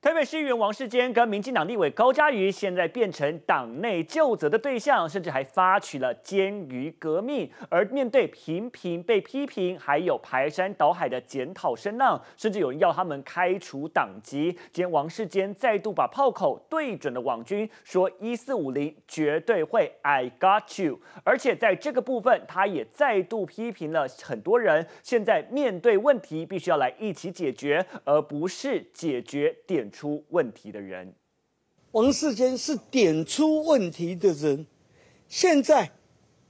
台北市议员王世坚跟民进党立委高嘉瑜现在变成党内究责的对象，甚至还发起了监狱革命。而面对频频被批评，还有排山倒海的检讨声浪，甚至有人要他们开除党籍。今天王世坚再度把炮口对准了网军，说1450绝对会 I got you。而且在这个部分，他也再度批评了很多人，现在面对问题必须要来一起解决，而不是解决点出问题的人。王世坚是点出问题的人。现在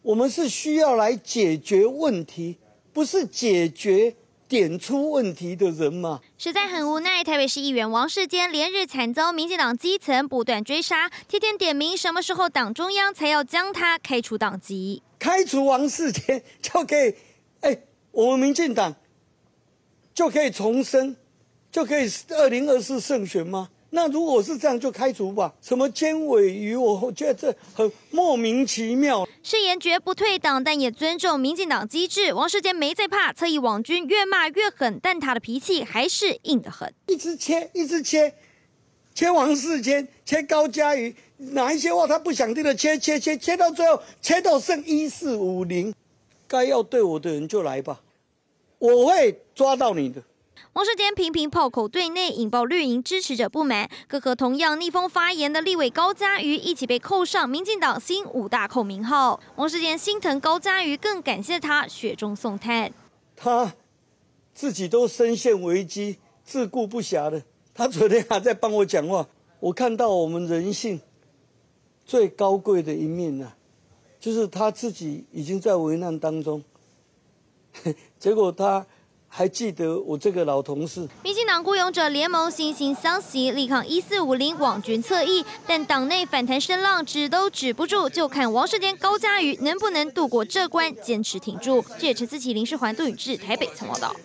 我们是需要来解决问题，不是解决点出问题的人嘛。实在很无奈，台北市议员王世坚连日惨遭民进党基层不断追杀，天天点名什么时候党中央才要将他开除党籍。开除王世坚就可以，我们民进党就可以重生。 就可以2024胜选吗？那如果是这样，就开除吧。什么监委鱼，我觉得这很莫名其妙。誓言绝不退党，但也尊重民进党机制。王世坚没在怕，侧翼网军越骂越狠，但他的脾气还是硬得很。一直切，切王世坚，切高嘉瑜，哪一些话他不想听的切到最后，切到剩1450，该要对我的人就来吧，我会抓到你的。 王世坚频频炮口对内，引爆绿营支持者不满。各和同样逆风发言的立委高嘉瑜一起被扣上民进党新5大扣名号。王世坚心疼高嘉瑜，更感谢他雪中送炭。他自己都身陷危机，自顾不暇的。他昨天还在帮我讲话，我看到我们人性最高贵的一面了，就是他自己已经在危难当中，结果他。 还记得我这个老同事。民进党雇佣者联盟惺惺相惜，力抗1450网军侧翼，但党内反弹声浪止都止不住，就看王世坚、高嘉瑜能不能渡过这关，坚持挺住。记者陈思琪、林世环、杜宇智，台北曾报道。